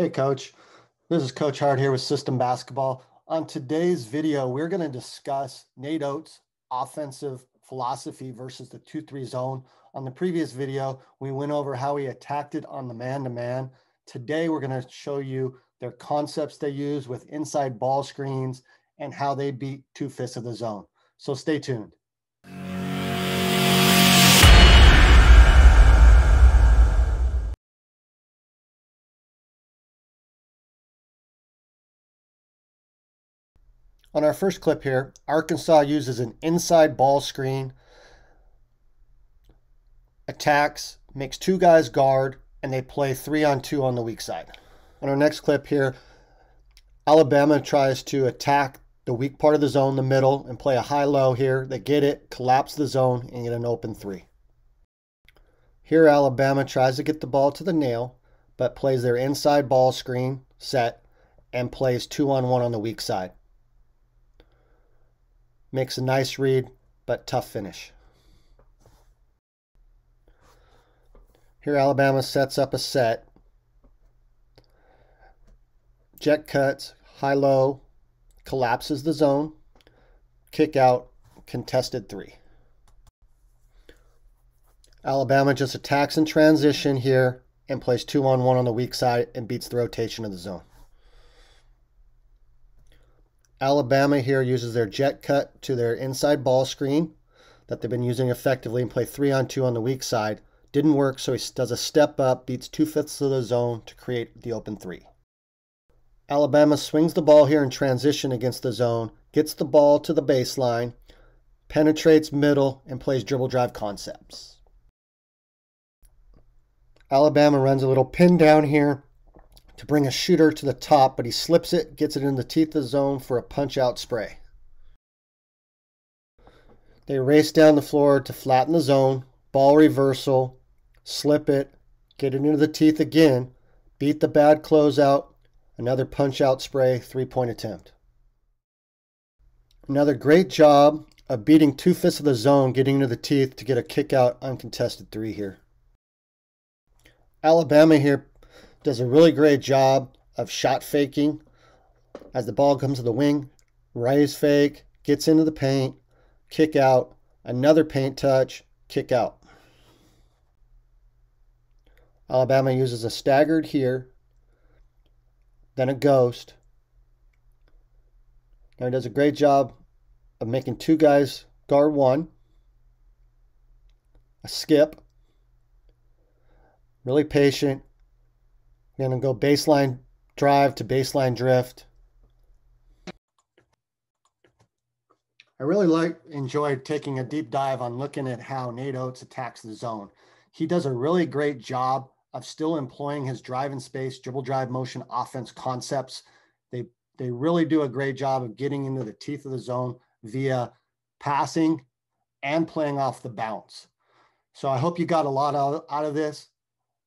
Hey Coach, this is Coach Hart here with System Basketball. On today's video, we're going to discuss Nate Oats' offensive philosophy versus the 2-3 zone. On the previous video, we went over how he attacked it on the man-to-man. Today, we're going to show you their concepts they use with inside ball screens and how they beat two-fifths of the zone. So stay tuned. On our first clip here, Arkansas uses an inside ball screen, attacks, makes two guys guard, and they play 3-on-2 on the weak side. On our next clip here, Alabama tries to attack the weak part of the zone, the middle, and play a high-low here. They get it, collapse the zone, and get an open three. Here, Alabama tries to get the ball to the nail, but plays their inside ball screen set and plays 2-on-1 on the weak side. Makes a nice read, but tough finish. Here Alabama sets up a set. Jet cuts, high-low, collapses the zone, kick out, contested three. Alabama just attacks in transition here and plays 2-on-1 on the weak side and beats the rotation of the zone. Alabama here uses their jet cut to their inside ball screen that they've been using effectively and play 3-on-2 on the weak side. Didn't work, so he does a step up, beats two-fifths of the zone to create the open three. Alabama swings the ball here in transition against the zone, gets the ball to the baseline, penetrates middle, and plays dribble drive concepts. Alabama runs a little pin down here to bring a shooter to the top, but he slips it, gets it in the teeth of the zone for a punch-out spray. They race down the floor to flatten the zone, ball reversal, slip it, get it into the teeth again, beat the bad closeout, another punch-out spray, three-point attempt. Another great job of beating two-fifths of the zone, getting into the teeth to get a kick-out uncontested three here. Alabama here does a really great job of shot faking as the ball comes to the wing, raise fake, gets into the paint, kick out, another paint touch, kick out. Alabama uses a staggered here, then a ghost. Now he does a great job of making two guys guard one, a skip, really patient. We're going to go baseline drive to baseline drift. I really enjoyed taking a deep dive on looking at how Nate Oats attacks the zone. He does a really great job of still employing his drive in space, dribble drive motion offense concepts. They really do a great job of getting into the teeth of the zone via passing and playing off the bounce. So I hope you got a lot out of this.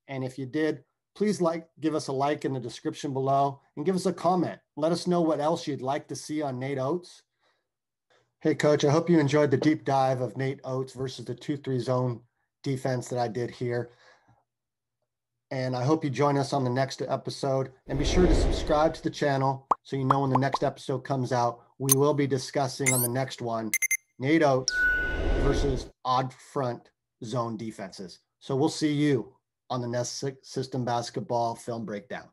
And if you did, please give us a like in the description below and give us a comment. Let us know what else you'd like to see on Nate Oats. Hey, Coach, I hope you enjoyed the deep dive of Nate Oats versus the 2-3 zone defense that I did here. And I hope you join us on the next episode. And be sure to subscribe to the channel so you know when the next episode comes out. We will be discussing on the next one, Nate Oats versus odd front zone defenses. So we'll see you on the next System Basketball film breakdown.